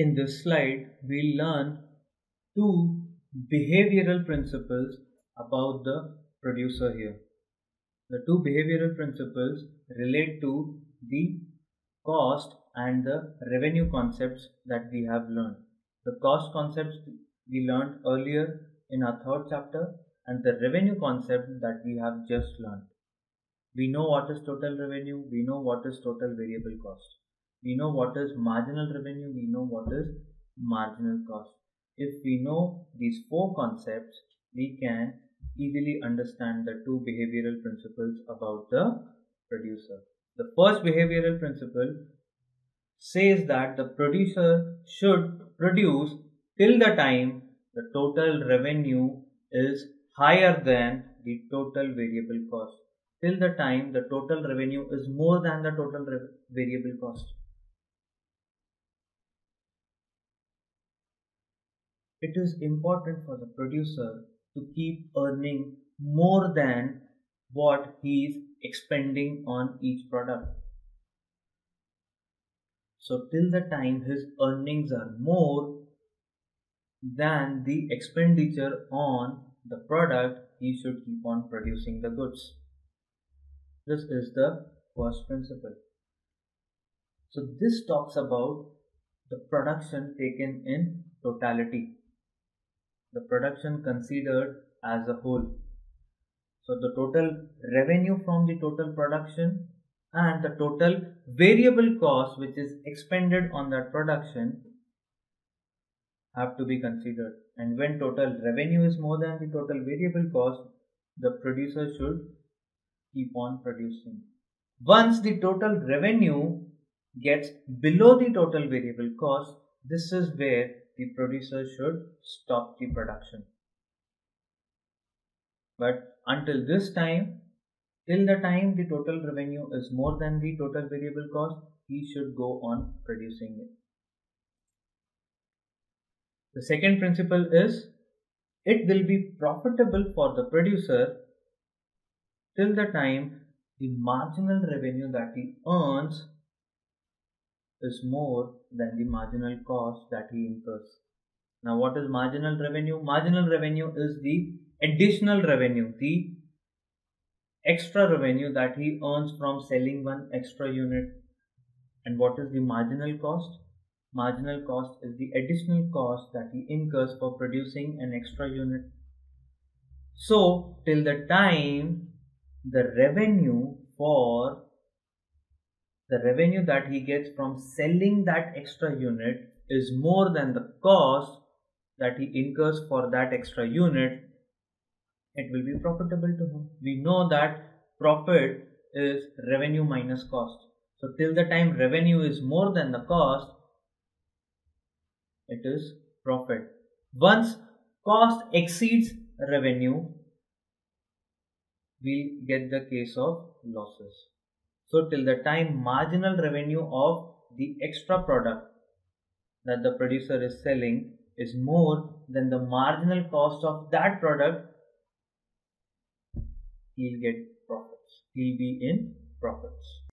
In this slide, we learn two behavioral principles about the producer here. The two behavioral principles relate to the cost and the revenue concepts that we have learned. The cost concepts we learned earlier in our third chapter, and the revenue concept that we have just learned. We know what is total revenue, we know what is total variable cost. We know what is marginal revenue, we know what is marginal cost. If we know these four concepts, we can easily understand the two behavioral principles about the producer. The first behavioral principle says that the producer should produce till the time the total revenue is higher than the total variable cost. Till the time the total revenue is more than the total variable cost. It is important for the producer to keep earning more than what he is expending on each product. So till the time his earnings are more than the expenditure on the product, he should keep on producing the goods. This is the first principle. So this talks about the production taken in totality. The production considered as a whole. So the total revenue from the total production and the total variable cost which is expended on that production have to be considered. And when total revenue is more than the total variable cost, the producer should keep on producing. Once the total revenue gets below the total variable cost, this is where the producer should stop the production. But until this time, till the time the total revenue is more than the total variable cost, he should go on producing it. The second principle is, it will be profitable for the producer till the time the marginal revenue that he earns is more than the marginal cost that he incurs. Now what is marginal revenue? Marginal revenue is the additional revenue, the extra revenue that he earns from selling one extra unit. And what is the marginal cost? Marginal cost is the additional cost that he incurs for producing an extra unit. So till the time the revenue for the revenue that he gets from selling that extra unit is more than the cost that he incurs for that extra unit, it will be profitable to him. We know that profit is revenue minus cost. So till the time revenue is more than the cost, it is profit. Once cost exceeds revenue, we'll get the case of losses. So till the time marginal revenue of the extra product that the producer is selling is more than the marginal cost of that product, he'll get profits. He'll be in profits.